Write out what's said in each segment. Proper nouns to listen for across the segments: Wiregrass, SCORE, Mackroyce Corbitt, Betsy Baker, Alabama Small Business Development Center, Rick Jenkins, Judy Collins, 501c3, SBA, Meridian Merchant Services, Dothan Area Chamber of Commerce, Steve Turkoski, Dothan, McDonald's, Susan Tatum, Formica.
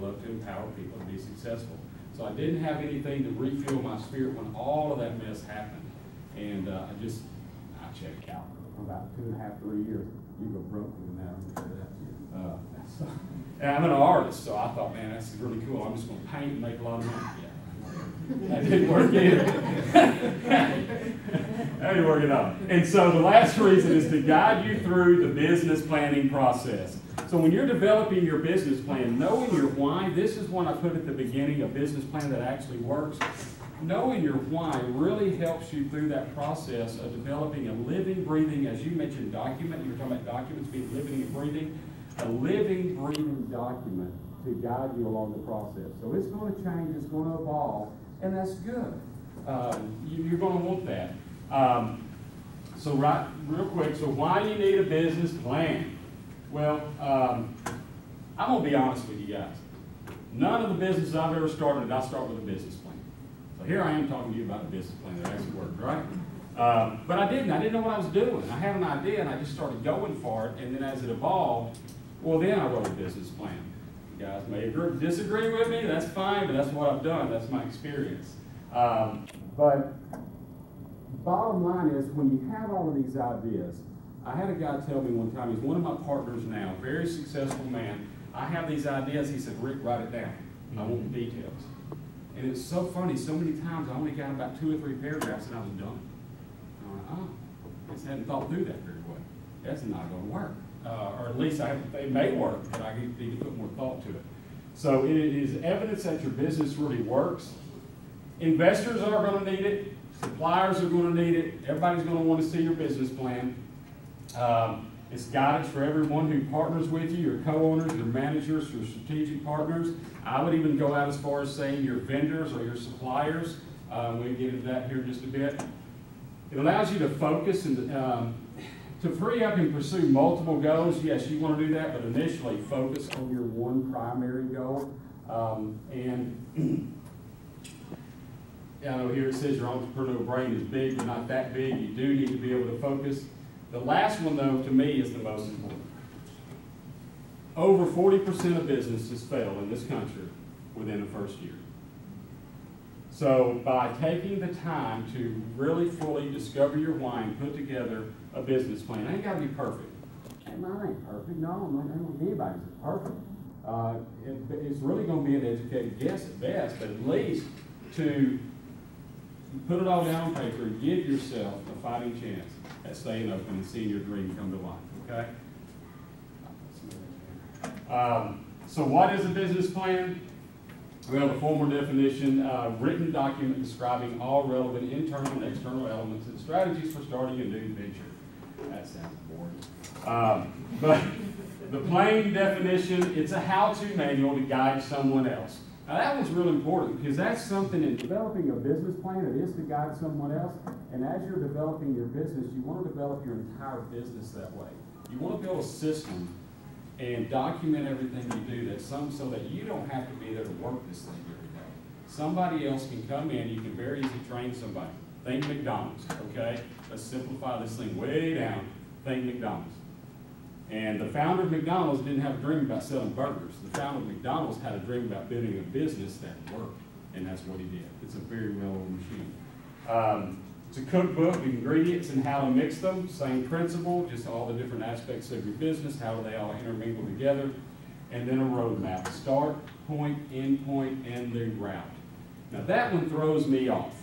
love to empower people to be successful. So I didn't have anything to refuel my spirit when all of that mess happened. And I checked out for about 2.5, 3 years. You go broke with me now. And I'm an artist, so I thought, man, that's really cool. I'm just going to paint and make a lot of money. Yeah. That didn't work either. That didn't work at all. And so the last reason is to guide you through the business planning process. So when you're developing your business plan, knowing your why, this is one I put at the beginning, a business plan that actually works. Knowing your why really helps you through that process of developing a living, breathing, as you mentioned, document. You were talking about documents being living and breathing. A living, breathing document to guide you along the process. So it's going to change, it's going to evolve, and that's good. You're going to want that. So right, real quick, so why do you need a business plan? Well, I'm going to be honest with you guys. None of the businesses I've ever started did I start with a business plan. So here I am talking to you about a business plan that actually worked, right? But I didn't know what I was doing. I had an idea and I just started going for it, and then as it evolved, well, then I wrote a business plan. You guys may agree, disagree with me, that's fine, but that's what I've done, that's my experience. But bottom line is, when you have all of these ideas, I had a guy tell me one time, he's one of my partners now, very successful man, I have these ideas, he said, Rick, write it down, I want the details. And it's so funny, so many times I only got about 2 or 3 paragraphs and I was done. I went, I just hadn't thought through that very well. That's not going to work. Or at least it may work, but I need to put more thought to it. So it is evidence that your business really works. Investors are going to need it. Suppliers are going to need it. Everybody's going to want to see your business plan. It's guidance for everyone who partners with you, your co-owners, your managers, your strategic partners. I would even go out as far as saying your vendors or your suppliers. We'll get into that here in just a bit. It allows you to focus and to free up and pursue multiple goals. Yes, you want to do that, but initially focus on your one primary goal. And I know here it says your entrepreneurial brain is big, but not that big. You do need to be able to focus. The last one, though, to me is the most important. Over 40% of businesses fail in this country within the first year. So by taking the time to really fully discover your why and put together a business plan, it ain't got to be perfect. Mine ain't perfect. No, anybody's perfect. It's really going to be an educated guess at best, but at least to put it all down on paper and give yourself a fighting chance at staying open and seeing your dream come to life, okay? So what is a business plan? Well, the formal definition, written document describing all relevant internal and external elements and strategies for starting a new venture. That sounds boring. But the plain definition, it's a how-to manual to guide someone else. Now that one's real important because that's something in developing a business plan, it is to guide someone else. And as you're developing your business, you want to develop your entire business that way. You want to build a system and document everything you do, that so that you don't have to be there to work this thing every day. Somebody else can come in, you can very easily train somebody. Think McDonald's, okay? Let's simplify this thing way down. Think McDonald's. And the founder of McDonald's didn't have a dream about selling burgers. The founder of McDonald's had a dream about building a business that worked, and that's what he did. It's a very well-oiled machine. It's a cookbook, the ingredients and how to mix them, same principle, just all the different aspects of your business, how do they all intermingle together, and then a roadmap, start, point, end point, and the route. Now that one throws me off.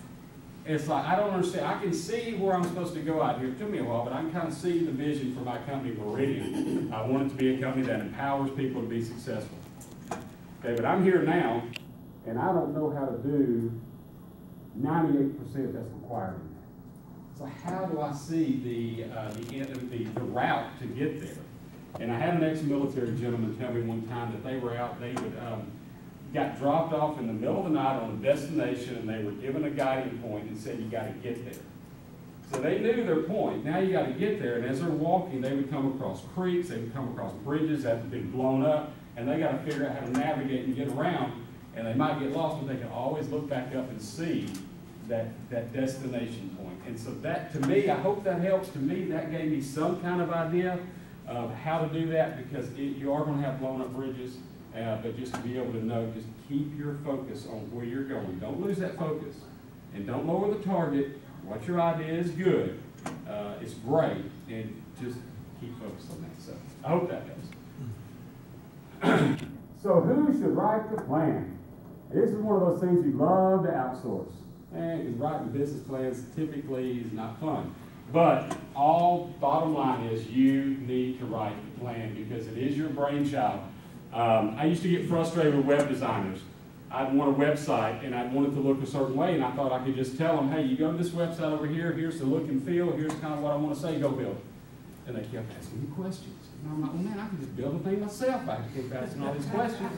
It's like, I don't understand. I can see where I'm supposed to go out here. It took me a while, but I can kind of see the vision for my company, Meridian. I want it to be a company that empowers people to be successful. Okay, but I'm here now, and I don't know how to do 98% that's required. So how do I see the route to get there? And I had an ex-military gentleman tell me one time that they were out, they would got dropped off in the middle of the night on a destination, and they were given a guiding point and said, you got to get there. So they knew their point. Now you got to get there. And as they're walking, they would come across creeks, they would come across bridges that had been blown up, and they got to figure out how to navigate and get around. And they might get lost, but they can always look back up and see that destination point. And so that, to me, I hope that helps. To me, that gave me some kind of idea of how to do that, because you are going to have blown up bridges. but just to be able to know, just keep your focus on where you're going. Don't lose that focus, and don't lower the target. What your idea is good, it's great, and just keep focused on that. So I hope that helps. So who should write the plan? This is one of those things we love to outsource. And writing business plans typically is not fun. But all bottom line is you need to write the plan because it is your brainchild. I used to get frustrated with web designers. I'd want a website and I wanted to look a certain way and I thought I could just tell them, hey, you go to this website over here, here's the look and feel, here's kind of what I want to say, go build. And they kept asking me questions. And I'm like, well, man, I can just build a thing myself. I keep asking all these questions.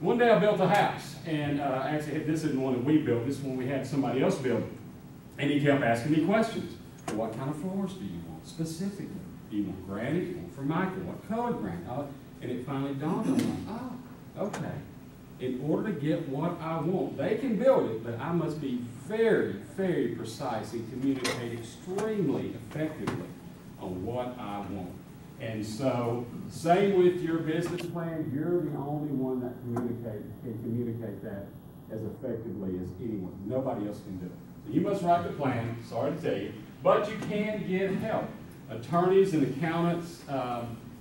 One day I built a house, and actually this isn't one that we built, this is one we had somebody else build. And he kept asking me questions. Well, what kind of floors do you want specifically? Do you want granite? Do you want Formica? What color granite? And it finally dawned on me, oh, okay. In order to get what I want, they can build it, but I must be very, very precise and communicate extremely effectively on what I want. And so, same with your business plan, you're the only one that can communicate that as effectively as anyone. Nobody else can do it. So you must write the plan, sorry to tell you, but you can get help. Attorneys and accountants,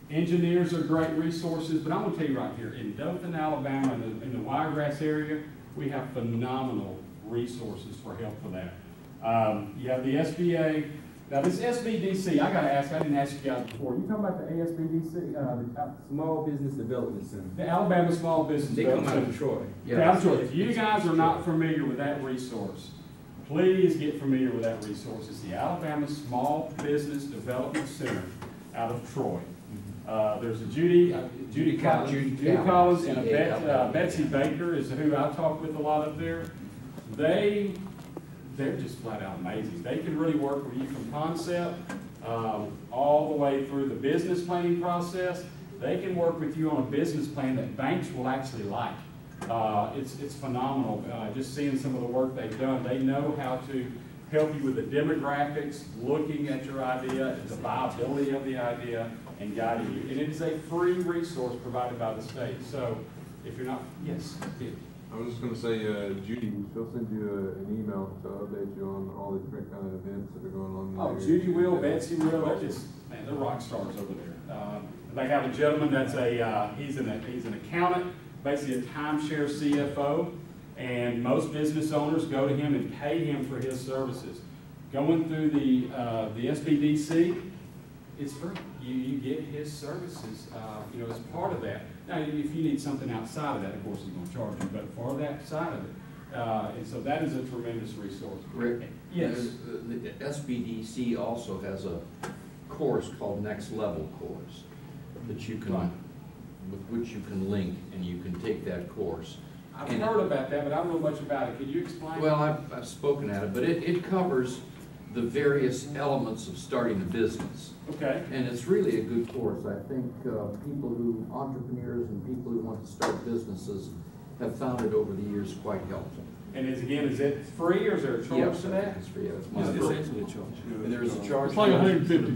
engineers are great resources, but I'm going to tell you right here, in Dothan, Alabama, in the Wiregrass area, we have phenomenal resources for help for that. You have the SBA. Now this SBDC, I gotta ask, I didn't ask you guys before. You talking about the ASBDC, the Small Business Development Center. The Alabama Small Business Development Center. They come out of Troy. Yeah, out of Troy. If you guys are not familiar with that resource, please get familiar with that resource. It's the Alabama Small Business Development Center out of Troy. There's a Judy Collins and a Betsy Baker is who I talk with a lot up there. They're just flat out amazing. They can really work with you from concept all the way through the business planning process. They can work with you on a business plan that banks will actually like. It's phenomenal. Just seeing some of the work they've done, they know how to help you with the demographics, looking at your idea, the viability of the idea, and guiding you. And it is a free resource provided by the state. So if you're not, yes. I was just going to say, Judy, she'll send you an email to update you on all the different kind of events that are going on. Oh, there. Judy will, Betsy will. Man, they're rock stars over there. They have a gentleman that's he's an accountant, basically a timeshare CFO, and most business owners go to him and pay him for his services. Going through the SBDC, it's free. You get his services, as part of that. Now, if you need something outside of that, of course, he's going to charge you, but for that side of it. And so that is a tremendous resource. Rick, yes. The SBDC also has a course called Next Level Course that you can, with which you can link, and you can take that course. I've heard about that, but I don't know much about it. Can you explain? Well, I've spoken at it, but it covers the various elements of starting a business. Okay. And it's really a good course. I think entrepreneurs and people who want to start businesses have found it over the years quite helpful. And is it free or is there a charge to that? It's free. It's a charge. And there is a charge. It's like $150.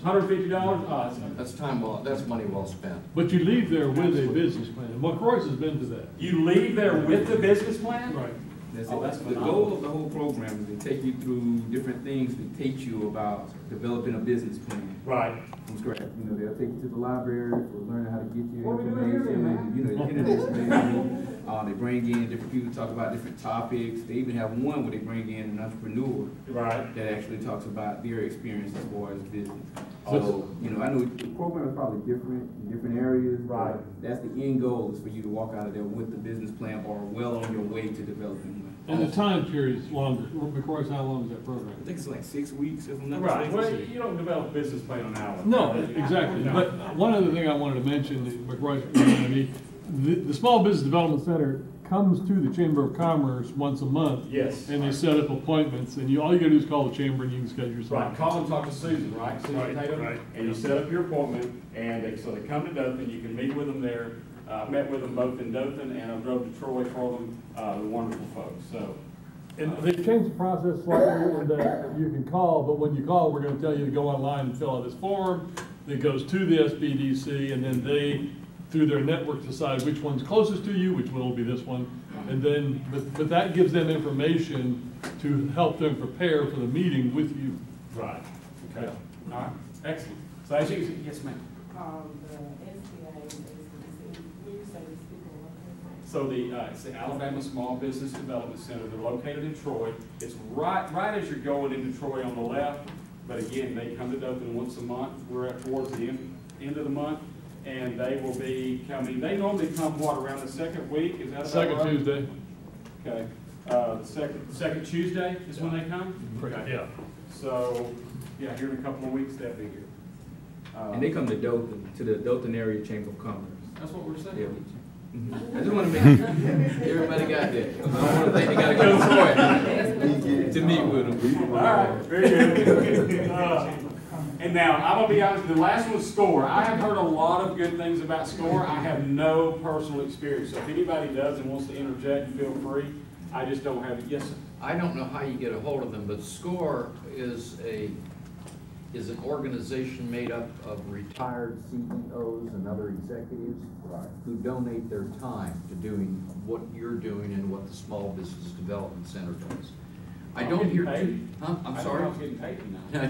$150? That's time well. That's money well spent. But you leave there with a business plan. Mackroyce has been to that. You leave there with the business plan? Right. That's the goal of the whole program is to take you through different things that teach you about developing a business plan. Right. From scratch. They'll take you to the library, they'll learn how to get you information. The internet's amazing. They bring in different people to talk about different topics. They even have one where they bring in an entrepreneur that actually talks about their experience as far as business. So, I know the program is probably different in different areas. Right. That's the end goal is for you to walk out of there with the business plan or well on your way to developing one. And the time period is longer. Mackroyce, how long is that program? I think it's like 6 weeks. Right. Well, you don't develop a business plan on an hour. No, exactly. No. But one other thing I wanted to mention that Mackroyce the Small Business Development Center comes to the Chamber of Commerce once a month. Yes. And they set up appointments, and all you got to do is call the Chamber and you can schedule yourself. Right. Call and talk to Susan, right? Susan Tatum. Right. And you set up your appointment, and so they come to Dothan. You can meet with them there. I met with them both in Dothan, and I drove to Troy for them. They're wonderful folks. So, and they changed the process slightly that you can call, but when you call, we're going to tell you to go online and fill out this form that goes to the SBDC, and then they through their network decide which one's closest to you, which one will be this one, and then, but that gives them information to help them prepare for the meeting with you. Right. Okay. Yeah. All right. Excellent. So I think, yes, ma'am. The SBA is where you say these people are located. So it's the Alabama Small Business Development Center. They're located in Troy. It's right as you're going into Troy on the left. But again, they come to Dothan once a month. We're at towards the end of the month, and they will be coming. They normally come what around the second week. Is that second right? Tuesday? Okay. Second Tuesday is when they come. Okay. Yeah. So yeah, here in a couple of weeks they'll be here. And they come to Dothan, to the Dothan Area Chamber of Commerce. That's what we're saying. Yeah. Mm-hmm. I just want to make sure everybody got that. I don't want to think they got to go to meet with them. All right, very good. And now, I'm going to be honest, the last one's SCORE. I have heard a lot of good things about SCORE. I have no personal experience. So if anybody does and wants to interject, feel free. I just don't have it. Yes, sir? I don't know how you get a hold of them, but SCORE is an organization made up of retired CEOs and other executives who donate their time to doing what you're doing and what the Small Business Development Center does. I don't hear too, huh? I'm sorry? I'm getting paid now.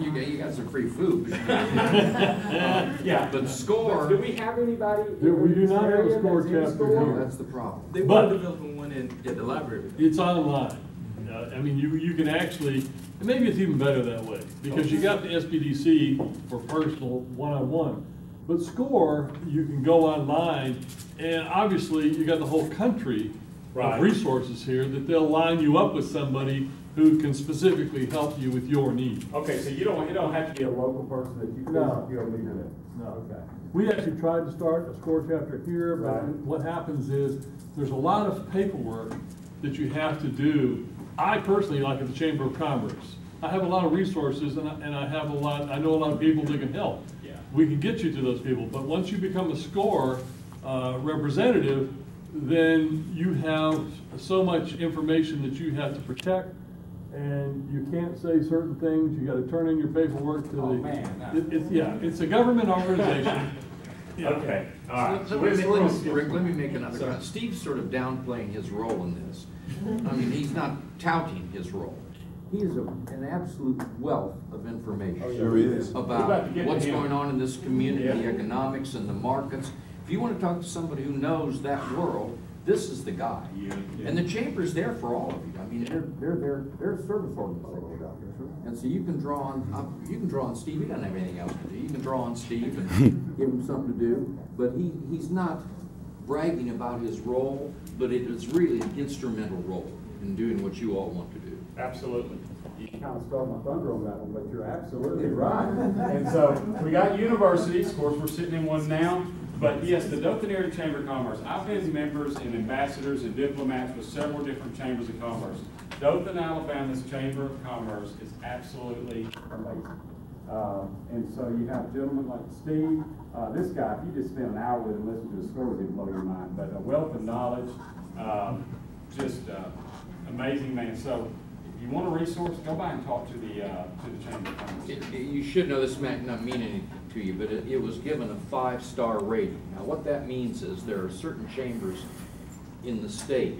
You got some free food. Yeah, but SCORE. Do we have anybody? We do not have a SCORE chapter. That's the problem. They were developing one in the library. It's online. I mean, you can actually. And maybe it's even better that way, because you got the SBDC for personal one-on-one. But SCORE, you can go online, and obviously you got the whole country of resources here that they'll line you up with somebody who can specifically help you with your need. Okay, so you don't have to be a local person that you you're a leader in. No, okay. We actually tried to start a SCORE chapter here, but what happens is there's a lot of paperwork that you have to do. I personally, like at the Chamber of Commerce, I have a lot of resources, and I have a lot. I know a lot of people that can help. Yeah. We can get you to those people. But once you become a SCORE representative, then you have so much information that you have to protect, and you can't say certain things. You got to turn in your paperwork to it's a government organization. Yeah. Okay. All right. So let me make another comment. Steve's sort of downplaying his role in this. I mean, he's not touting his role. He is an absolute wealth of information about what's going on in this community, economics, and the markets. If you want to talk to somebody who knows that world, this is the guy. Yeah. Yeah. And the chamber's there for all of you. I mean, they're a service organization, and so you can draw on Steve. He doesn't have anything else to do. You can draw on Steve and give him something to do. But he's not bragging about his role, but it is really an instrumental role in doing what you all want to do. Absolutely. You kind of stole my thunder on that one, but you're absolutely right. And so we got universities. Of course, we're sitting in one now. But yes, the Dothan Area Chamber of Commerce. I've been members and ambassadors and diplomats with several different chambers of commerce. Dothan, Alabama's Chamber of Commerce is absolutely amazing. And so you have gentlemen like Steve, this guy, if you just spend an hour with him listening to a story, it'd blow your mind. But a wealth of knowledge, just amazing man. So if you want a resource, go by and talk to the Chamber of Commerce. You should know this might not mean anything to you, but it was given a 5-star rating. Now what that means is there are certain chambers in the state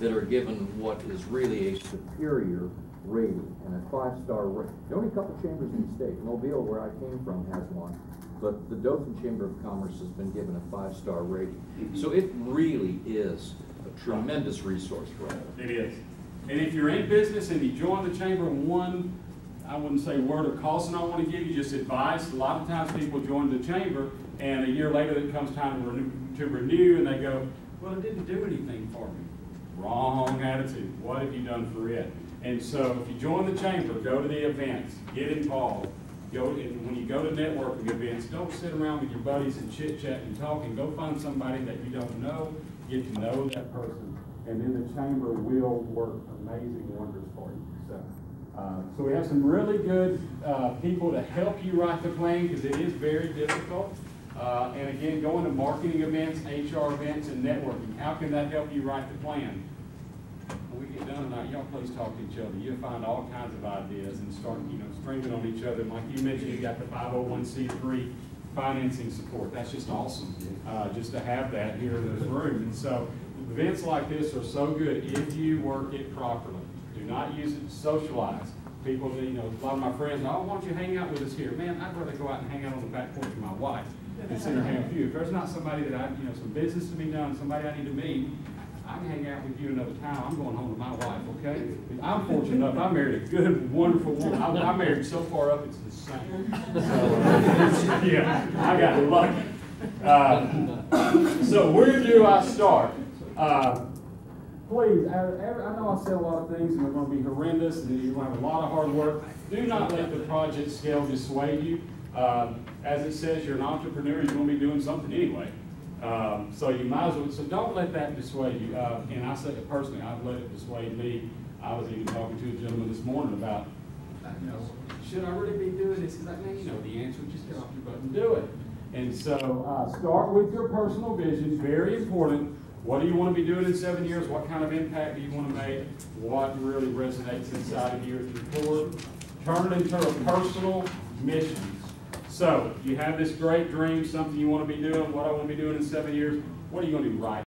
that are given what is really a superior rating and a 5-star rating. There are only a couple chambers in the state. Mobile, where I came from, has one, but the Dothan Chamber of Commerce has been given a 5-star rating. So it really is a tremendous resource for us. It is. And if you're in business and you join the chamber, one, I wouldn't say word or caution I want to give you, just advice. A lot of times people join the chamber and a year later it comes time to renew and they go, well, it didn't do anything for me. Wrong attitude. What have you done for it? And so if you join the chamber, go to the events, get involved. And when you go to networking events, don't sit around with your buddies and chit-chat and talk, and go find somebody that you don't know, get to know that person, and then the chamber will work amazing wonders for you. So we have some really good people to help you write the plan, because it is very difficult. And again, going to marketing events, HR events, and networking. How can that help you write the plan? When we get done tonight, y'all please talk to each other. You'll find all kinds of ideas and start, you know, springing on each other. Like you mentioned, you got the 501c3 financing support. That's just awesome, just to have that here in this room. And so events like this are so good if you work it properly. Do not use it to socialize. People, you know, a lot of my friends, oh, why don't you hang out with us here? Man, I'd rather go out and hang out on the back porch with my wife and sit and hang with you. If there's not somebody that I, you know, some business to be done, somebody I need to meet, I can hang out with you another time. I'm going home to my wife, okay? I'm fortunate enough. I married a good, wonderful woman. I married so far up, it's insane. So, yeah, I got lucky. So where do I start? Please, I know I say a lot of things and they're going to be horrendous and you're going to have a lot of hard work. Do not let the project scale dissuade you. As it says, you're an entrepreneur, you're going to be doing something anyway. So you might as well, so don't let that dissuade you. And I say it personally, I've let it dissuade me. I was even talking to a gentleman this morning about, you know, should I really be doing this? He's like, man, you know the answer, just get off your butt and do it. And so start with your personal vision, very important. What do you want to be doing in 7 years? What kind of impact do you want to make? What really resonates inside of you as you move forward? Turn it into a personal mission. So, you have this great dream, something you want to be doing, what I want to be doing in 7 years, what are you going to do right